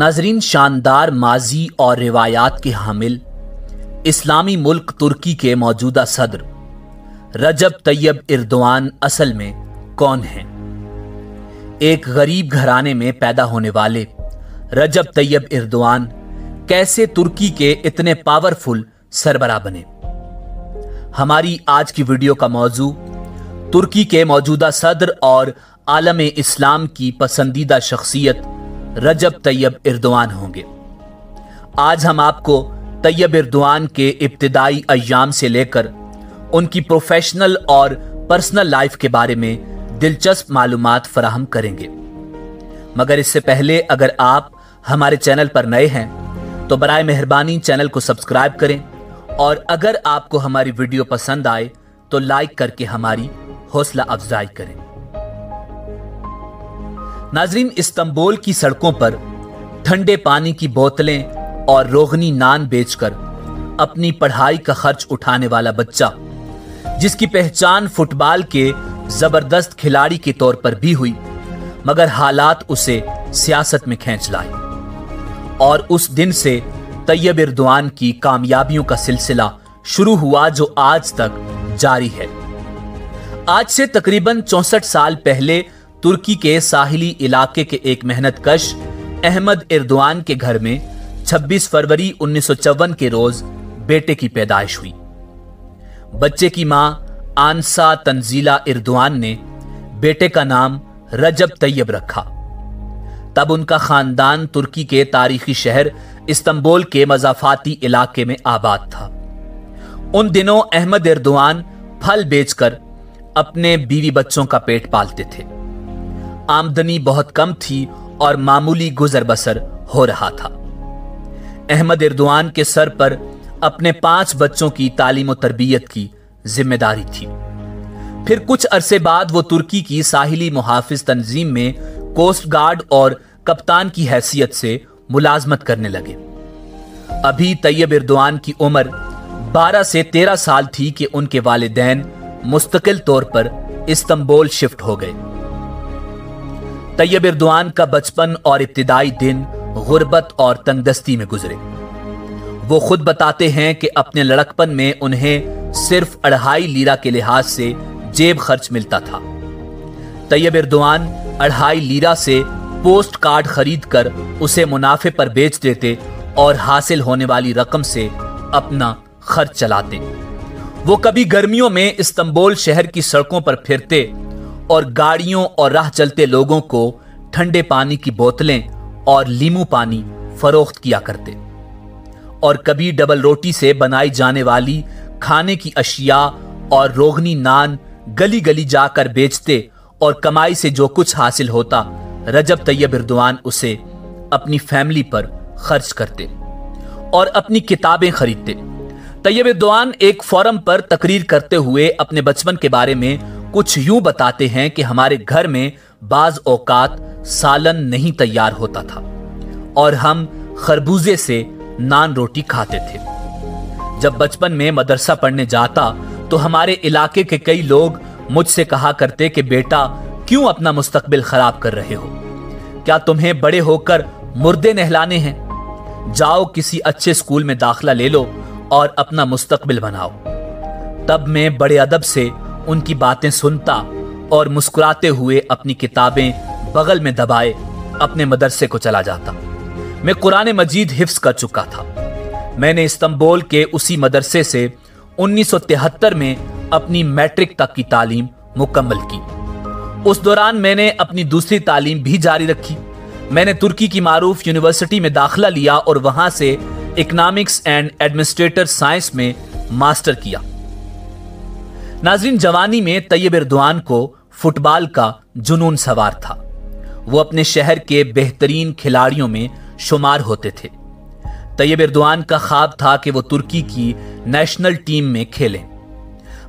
नाजरीन, शानदार माजी और रिवायात के हामिल इस्लामी मुल्क तुर्की के मौजूदा सदर रजब तैयब इर्दोआन असल में कौन हैं? एक गरीब घराने में पैदा होने वाले रजब तैयब इर्दोआन कैसे तुर्की के इतने पावरफुल सरबरा बने? हमारी आज की वीडियो का मौजू तुर्की के मौजूदा सदर और आलम इस्लाम की पसंदीदा शख्सियत रजब तैयब इर्दोआन होंगे। आज हम आपको तैयब इर्दोआन के इब्तिदाई अय्याम से लेकर उनकी प्रोफेशनल और पर्सनल लाइफ के बारे में दिलचस्प मालूमात फराहम करेंगे। मगर इससे पहले अगर आप हमारे चैनल पर नए हैं तो बराए मेहरबानी चैनल को सब्सक्राइब करें और अगर आपको हमारी वीडियो पसंद आए तो लाइक करके हमारी हौसला अफजाई करें। नाजरीन, इस्तांबुल की सड़कों पर ठंडे पानी की बोतलें और रोगनी नान बेचकर अपनी पढ़ाई का खर्च उठाने वाला बच्चा, जिसकी पहचान फुटबॉल के जबरदस्त खिलाड़ी के तौर पर भी हुई, मगर हालात उसे सियासत में खींच लाए और उस दिन से तैयब इर्दोआन की कामयाबियों का सिलसिला शुरू हुआ जो आज तक जारी है। आज से तकरीबन 64 साल पहले तुर्की के साहिली इलाके के एक मेहनतकश अहमद इर्दोआन के घर में 26 फरवरी 1954 के रोज बेटे की पैदाइश हुई। बच्चे की मां आंसा तंजीला इर्दुआन ने बेटे का नाम रजब तैयब रखा। तब उनका खानदान तुर्की के तारीखी शहर इस्तांबुल के मजाफाती इलाके में आबाद था। उन दिनों अहमद इर्दोआन फल बेचकर अपने बीवी बच्चों का पेट पालते थे। आमदनी बहुत कम थी और मामूली गुजर बसर हो रहा था। अहमद इर्दोआन के सर पर अपने 5 बच्चों की तालीम और तरबियत की जिम्मेदारी थी। फिर कुछ अरसे बाद वो तुर्की की साहिली मुहाफिज तंजीम में कोस्ट गार्ड और कप्तान की हैसियत से मुलाजमत करने लगे। अभी तैयब इर्दोआन की उम्र 12 से 13 साल थी कि उनके वालिदैन मुस्तकिल तौर पर इस्तांबुल शिफ्ट हो गए। तैयब इर्दोआन का बचपन और इब्तिदाई दिन गुर्बत और तंगदस्ती में गुजरे। वो खुद बताते हैं कि अपने लड़कपन में उन्हें सिर्फ 2.5 लीरा के लिहाज से जेब खर्च मिलता था। तैयब इर्दोआन 2.5 लीरा से पोस्ट कार्ड खरीद कर उसे मुनाफे पर बेच देते और हासिल होने वाली रकम से अपना खर्च चलाते। वो कभी गर्मियों में इस्तांबुल शहर की सड़कों पर फिरते और गाड़ियों और राह चलते लोगों को ठंडे पानी की बोतलें और लीमू पानी फरोख्त किया करते और कभी डबल रोटी से बनाई जाने वाली खाने की अशिया और रोगनी नान गली गली जाकर बेचते और कमाई से जो कुछ हासिल होता रजब तैयब इर्दोआन उसे अपनी फैमिली पर खर्च करते और अपनी किताबें खरीदते। तैयब इर्दोआन एक फोरम पर तकरीर करते हुए अपने बचपन के बारे में कुछ यूं बताते हैं कि हमारे घर में बाज औकात सालन नहीं तैयार होता था और हम खरबूजे से नान रोटी खाते थे। जब बचपन में मदरसा पढ़ने जाता तो हमारे इलाके के कई लोग मुझसे कहा करते कि बेटा क्यों अपना मुस्तकबिल खराब कर रहे हो, क्या तुम्हें बड़े होकर मुर्दे नहलाने हैं, जाओ किसी अच्छे स्कूल में दाखला ले लो और अपना मुस्तकबिल बनाओ। तब मैं बड़े अदब से उनकी बातें सुनता और मुस्कुराते हुए अपनी किताबें बगल में दबाए अपने मदरसे को चला जाता। मैं कुरान मजीद हिफ्ज कर चुका था। मैंने इस्तांबुल के उसी मदरसे से 1973 में अपनी मैट्रिक तक की तालीम मुकम्मल की। उस दौरान मैंने अपनी दूसरी तालीम भी जारी रखी। मैंने तुर्की की मारूफ यूनिवर्सिटी में दाखिला लिया और वहां से इकनॉमिक्स एंड एडमिनिस्ट्रेटर साइंस में मास्टर किया। नाजरीन, जवानी में तैयब इर्दोआन को फुटबॉल का जुनून सवार था। वो अपने शहर के बेहतरीन खिलाड़ियों में शुमार होते थे। तैयब इर्दोआन का ख्वाब था कि वो तुर्की की नेशनल टीम में खेलें,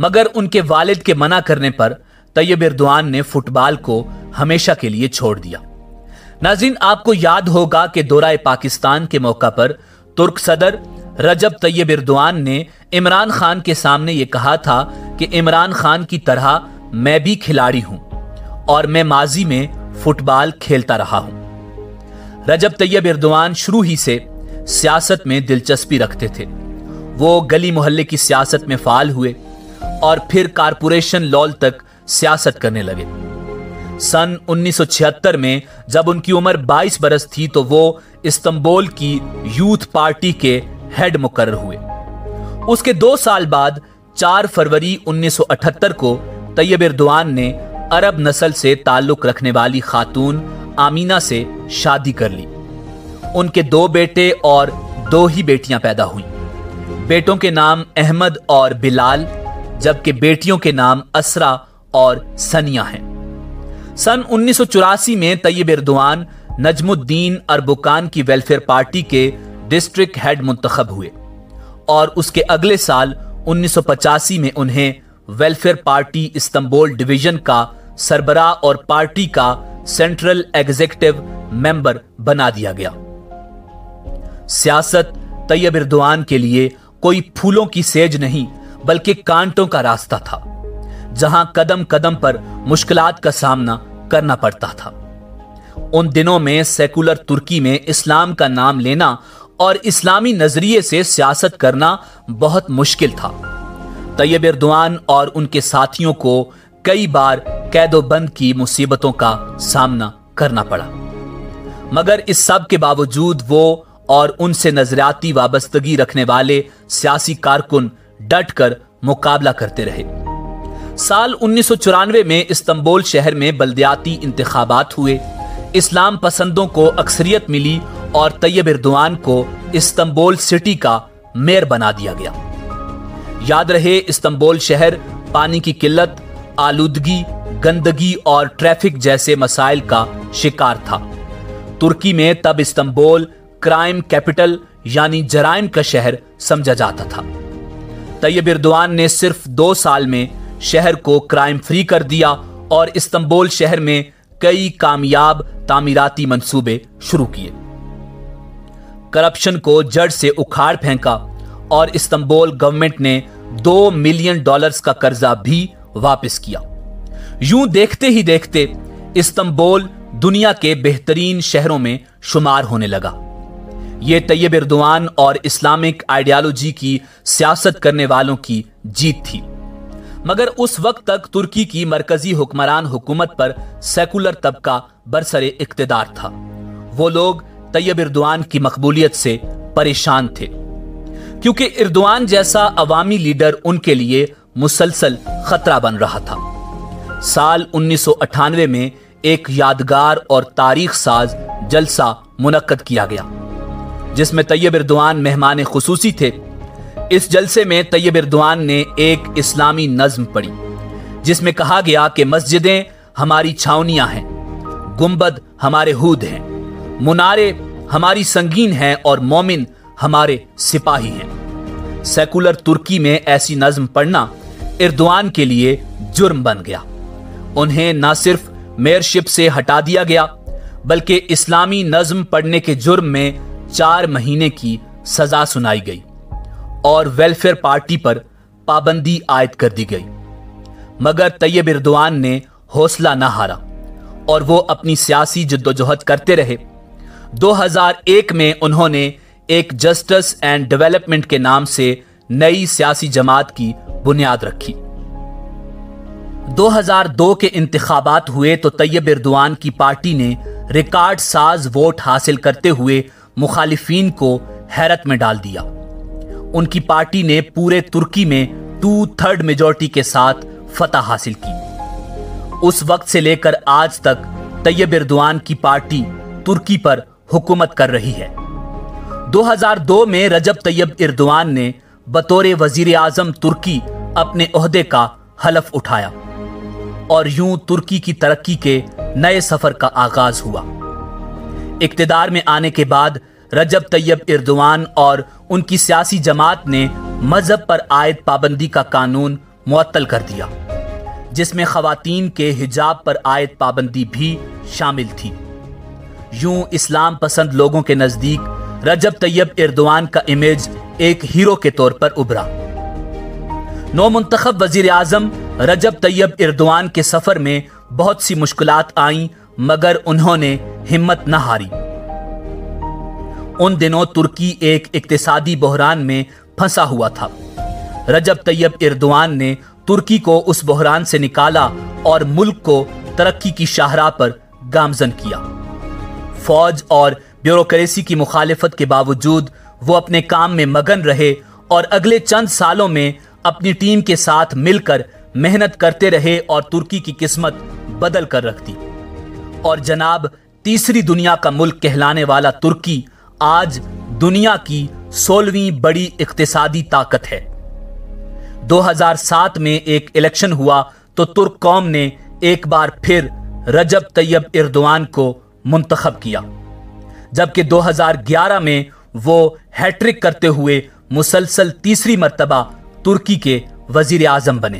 मगर उनके वालिद के मना करने पर तैयब इर्दोआन ने फुटबॉल को हमेशा के लिए छोड़ दिया। नाज़रीन, आपको याद होगा कि दौराए पाकिस्तान के मौका पर तुर्क सदर रजब तैयब इर्दोआन ने इमरान खान के सामने ये कहा था कि इमरान खान की तरह मैं भी खिलाड़ी हूँ और मैं माजी में फुटबॉल खेलता रहा हूँ। रजब तैयब इर्दोआन शुरू ही से सियासत में दिलचस्पी रखते थे। वो गली मोहल्ले की सियासत में फाल हुए और फिर कारपोरेशन लॉल तक सियासत करने लगे। सन 1976 में जब उनकी उम्र 22 बरस थी तो वो इस्तांबुल की यूथ पार्टी के हेड मुकर्रर हुए। उसके 2 साल बाद 4 फरवरी 1978 को तैयब इर्दोआन ने अरब नस्ल से ताल्लुक रखने वाली खातून आमीना से शादी कर ली। उनके 2 बेटे और 2 ही बेटियां पैदा हुईं। बेटों के नाम अहमद और बिलाल, जबकि बेटियों के नाम असरा और सनिया हैं। सन 1984 में तैयब इर्दोआन नजमुद्दीन अरबुकान की वेलफेयर पार्टी के डिस्ट्रिक्ट हेड मुंतखब हुए और उसके अगले साल 1985 में उन्हें वेलफेयर पार्टी इस्तांबुल डिवीजन का सरबरा और पार्टी का सेंट्रल एग्जीक्यूटिव मेंबर बना दिया गया। सियासत तैयब इर्दोआन के लिए कोई फूलों की सेज नहीं बल्कि कांटों का रास्ता था, जहां कदम कदम पर मुश्किलात का सामना करना पड़ता था। उन दिनों में सेकुलर तुर्की में इस्लाम का नाम लेना और इस्लामी नजरिए से सियासत करना बहुत मुश्किल था। तैयब इर्दोआन और उनके साथियों को कई बार कैदोबंद की मुसीबतों का सामना करना पड़ा, मगर इस सब के बावजूद वो और उनसे नजरियाती वाबस्तगी रखने वाले सियासी कारकुन डट कर मुकाबला करते रहे। साल 1994 में इस्तांबुल शहर में बल्दियाती इंतखाबात हुए, इस्लाम पसंदों को अक्सरियत मिली और तैयब इर्दोआन को इस्तांबुल सिटी का मेयर बना दिया गया। याद रहे, इस्तांबुल शहर पानी की किल्लत, आलूदगी, गंदगी और ट्रैफिक जैसे मसाइल का शिकार था। तुर्की में तब इस्तांबुल क्राइम कैपिटल यानी जराइम का शहर समझा जाता था। तैयब इर्दोआन ने सिर्फ 2 साल में शहर को क्राइम फ्री कर दिया और इस्तांबुल शहर में कई कामयाब तामीराती मंसूबे शुरू किए। करप्शन को जड़ से उखाड़ फेंका और इस्तांबुल गवर्नमेंट ने $2 मिलियन का कर्जा भी वापस किया। यूं देखते ही देखते इस्तांबुल दुनिया के बेहतरीन शहरों में शुमार होने लगा। ये तैयब इर्दोआन और इस्लामिक आइडियालॉजी की सियासत करने वालों की जीत थी, मगर उस वक्त तक तुर्की की मरकजी हुक्मरान हुकूमत पर सेकुलर तबका बरसरे इक्तिदार था। वो लोग तैयब इर्दोआन की मकबूलियत से परेशान थे, क्योंकि इर्दोआन जैसा अवामी लीडर उनके लिए मुसलसल खतरा बन रहा था। साल 1998 में एक यादगार और तारीख साज जलसा मुनक्कद किया गया, जिसमें तैयब इर्दोआन मेहमान खुसूसी थे। इस जलसे में तैयब इर्दोआन ने एक इस्लामी नज्म पढ़ी, जिसमें कहा गया कि मस्जिदें हमारी छावनियां हैं, गुंबद हमारे हूद हैं, मुनारे हमारी संगीन हैं और मोमिन हमारे सिपाही हैं। सेकुलर तुर्की में ऐसी नज्म पढ़ना इर्दोआन के लिए जुर्म बन गया। उन्हें ना सिर्फ मेयरशिप से हटा दिया गया बल्कि इस्लामी नज्म पढ़ने के जुर्म में 4 महीने की सजा सुनाई गई और वेलफेयर पार्टी पर पाबंदी आयद कर दी गई। मगर तैयब इर्दोआन ने हौसला न हारा और वो अपनी सियासी जद्दोजहद करते रहे। 2001 में उन्होंने एक जस्टिस एंड डेवलपमेंट के नाम से नई सियासी जमात की बुनियाद रखी। 2002 के इंतखाबात हुए तो तैयब इर्दोआन की पार्टी ने रिकॉर्ड साज वोट हासिल करते हुए मुखालिफीन को हैरत में डाल दिया। उनकी पार्टी ने पूरे तुर्की में 2/3 मेजॉरिटी के साथ फतह हासिल की। उस वक्त से लेकर आज तक तैयब इर्दोआन की पार्टी तुर्की पर हुकूमत कर रही है। 2002 में रजब तैयब इर्दोआन ने बतौर वजीर आजम तुर्की अपने ओहदे का हलफ उठाया और यूं तुर्की की तरक्की के नए सफर का आगाज हुआ। इक्तिदार में आने के बाद रजब तैयब इर्दोआन और उनकी सियासी जमात ने मजहब पर आयद पाबंदी का कानून मुअत्तल कर दिया, जिसमें खवातीन के हिजाब पर आयद पाबंदी भी शामिल थी। यूं इस्लाम पसंद लोगों के नजदीक रजब तैयब इर्दोआन का इमेज एक हीरो के तौर पर उभरा। नौमुंतखब वजीर आजम रजब तैयब इर्दोआन के सफर में बहुत सी मुश्किलात आईं, मगर उन्होंने हिम्मत न हारी। उन दिनों तुर्की एक इक्तिसादी बहरान में फंसा हुआ था। रजब तैयब इर्दोआन ने तुर्की को उस बहरान से निकाला और मुल्क को तरक्की की शाहराह पर गामजन किया। फौज और ब्यूरोक्रेसी की मुखालिफत के बावजूद वो अपने काम में मगन रहे और अगले चंद सालों में अपनी टीम के साथ मिलकर मेहनत करते रहे और तुर्की की किस्मत बदल कर रख दी। और जनाब, तीसरी दुनिया का मुल्क कहलाने वाला तुर्की आज दुनिया की 16वीं बड़ी इक्तिसादी ताकत है। 2007 में एक इलेक्शन हुआ तो तुर्क कौम ने एक बार फिर रजब तैयब इर्दोआन को मुंतखब किया, जबकि 2011 में वो हैट्रिक करते हुए मुसलसल तीसरी मर्तबा तुर्की के वजीर आजम बने।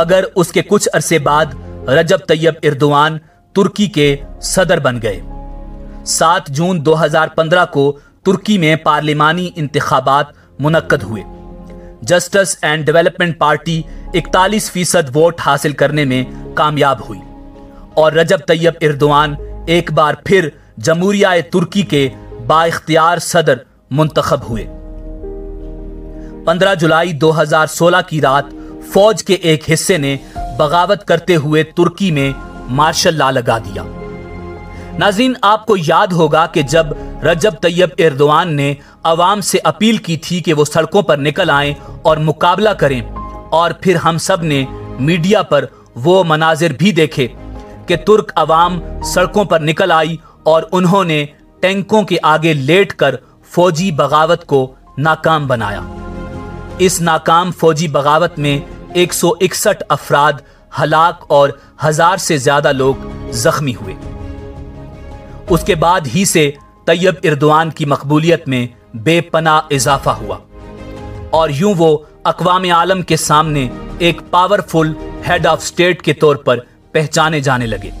मगर उसके कुछ अरसे बाद रजब तैयब इर्दोआन तुर्की के सदर बन गए। 7 जून 2015 को तुर्की में पार्लिमानी इंतखाबात मुनक्कद हुए। Justice and development party 41% vote हासिल करने में कामयाब हुई और रजब तैयब इर्दोआन एक बार फिर जमहूरिया तुर्की के बाइख्तियार सदर मुंतखब हुए। 15 जुलाई 2016 की रात फौज के एक हिस्से ने बगावत करते हुए तुर्की में मार्शल लॉ लगा दिया। नाज़रीन, आपको याद होगा कि जब रजब तैयब इर्दोआन ने अवाम से अपील की थी कि वो सड़कों पर निकल आएं और मुकाबला करें, और फिर हम सब ने मीडिया पर वो मनाजिर भी देखे कि तुर्क अवाम सड़कों पर निकल आई और उन्होंने टैंकों के आगे लेटकर फौजी बगावत को नाकाम बनाया। इस नाकाम फौजी बगावत में 161 अफराद हलाक और 1000 से ज्यादा लोग जख्मी हुए। उसके बाद ही से तैयब इर्दोआन की मकबूलियत में बेपनाह इजाफा हुआ और यूं वो अक़वाम आलम के सामने एक पावरफुल हेड ऑफ स्टेट के तौर पर पहचाने जाने लगे।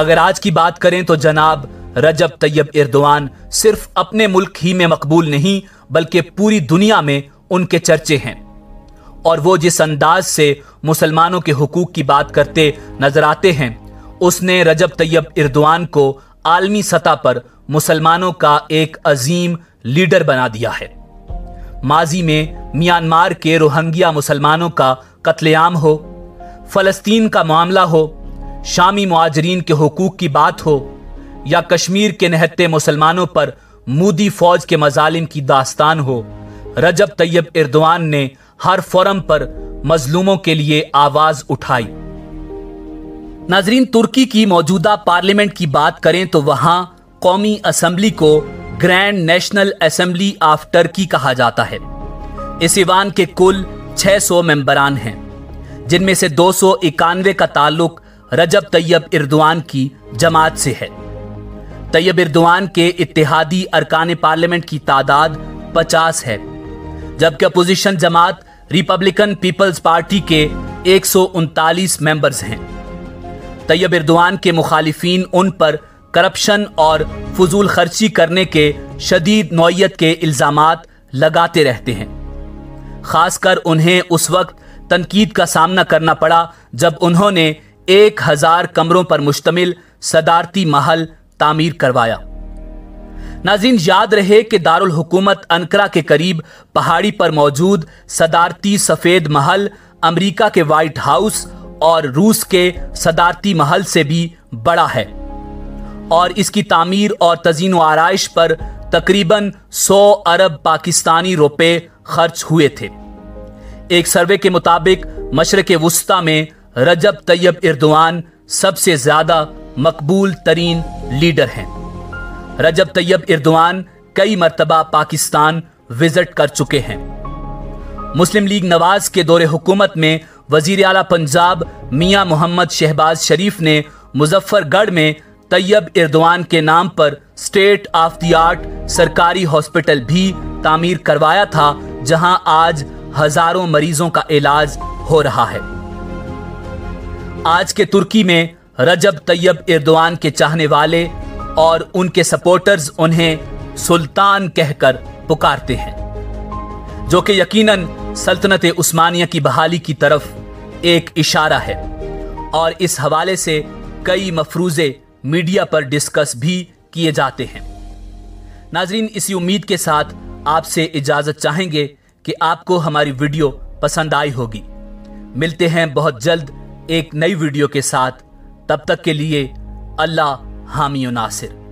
अगर आज की बात करें तो जनाब, रजब तैयब इर्दोआन सिर्फ अपने मुल्क ही में मकबूल नहीं बल्कि पूरी दुनिया में उनके चर्चे हैं और वो जिस अंदाज से मुसलमानों के हुकूक की बात करते नजर आते हैं, उसने रजब तैयब इर्दोआन को आलमी सतह पर मुसलमानों का एक अजीम लीडर बना दिया है। माजी में म्यांमार के रोहिंग्या मुसलमानों का कत्लेआम हो, फलस्तीन का मामला हो, शामी मुआजरीन के हुकूक की बात हो या कश्मीर के निहत्ते मुसलमानों पर मोदी फौज के मजालिम की दास्तान हो, रजब तैयब इर्दोआन ने हर फोरम पर मजलूमों के लिए आवाज उठाई। नाजरीन, तुर्की की मौजूदा पार्लियामेंट की बात करें तो वहां कौमी असम्बली को grand national assembly of Turkey कहा जाता है। इस ईवान के कुल 600 मेंबरान हैं, जिनमें से 291 का ताल्लुक रजब तैयब इर्दोआन की जमात से है। तैयब इर्दोआन के इत्तेहादी अरकान पार्लियामेंट की तादाद 50 है, जबकि अपोजिशन जमात रिपब्लिकन पीपल्स पार्टी के 139 मेंबर्स हैं। तैयब इर्दोआन के मुखालिफिन उन पर करप्शन और फजूल खर्ची करने के शदीद नौयत के इल्ज़ामात लगाते रहते हैं। खासकर उन्हें उस वक्त तनकीद का सामना करना पड़ा जब उन्होंने 1000 कमरों पर मुश्तमिल सदारती महल तामीर करवाया। नाज़रीन, याद रहे कि दारुल हुकूमत अनकरा के करीब पहाड़ी पर मौजूद सदारती सफेद महल अमेरिका के व्हाइट हाउस और रूस के सदारती महल से भी बड़ा है और इसकी तामीर और तज़ीन व आराइश पर तकरीबन 100 अरब पाकिस्तानी रुपए खर्च हुए थे। एक सर्वे के मुताबिक मशरक़ वस्ता में रजब तैयब इर्दोआन सबसे ज्यादा मकबूल तरीन लीडर हैं। रजब तैयब इर्दोआन कई मरतबा पाकिस्तान विजिट कर चुके हैं। मुस्लिम लीग नवाज के दौरे हुकूमत में वजीर आला पंजाब मियां मोहम्मद शहबाज शरीफ ने मुजफ्फरगढ़ में तैयब इर्दोआन के नाम पर स्टेट ऑफ द आर्ट सरकारी हॉस्पिटल भी तामीर करवाया था, जहां आज हजारों मरीजों का इलाज हो रहा है। आज के तुर्की में रजब तैयब इर्दोआन के चाहने वाले और उनके सपोर्टर्स उन्हें सुल्तान कहकर पुकारते हैं, जो कि यकीनन सल्तनत उस्मानिया की बहाली की तरफ एक इशारा है और इस हवाले से कई मफरूज़े मीडिया पर डिस्कस भी किए जाते हैं। नाजरीन, इसी उम्मीद के साथ आपसे इजाजत चाहेंगे कि आपको हमारी वीडियो पसंद आई होगी। मिलते हैं बहुत जल्द एक नई वीडियो के साथ, तब तक के लिए अल्लाह हामी नासिर।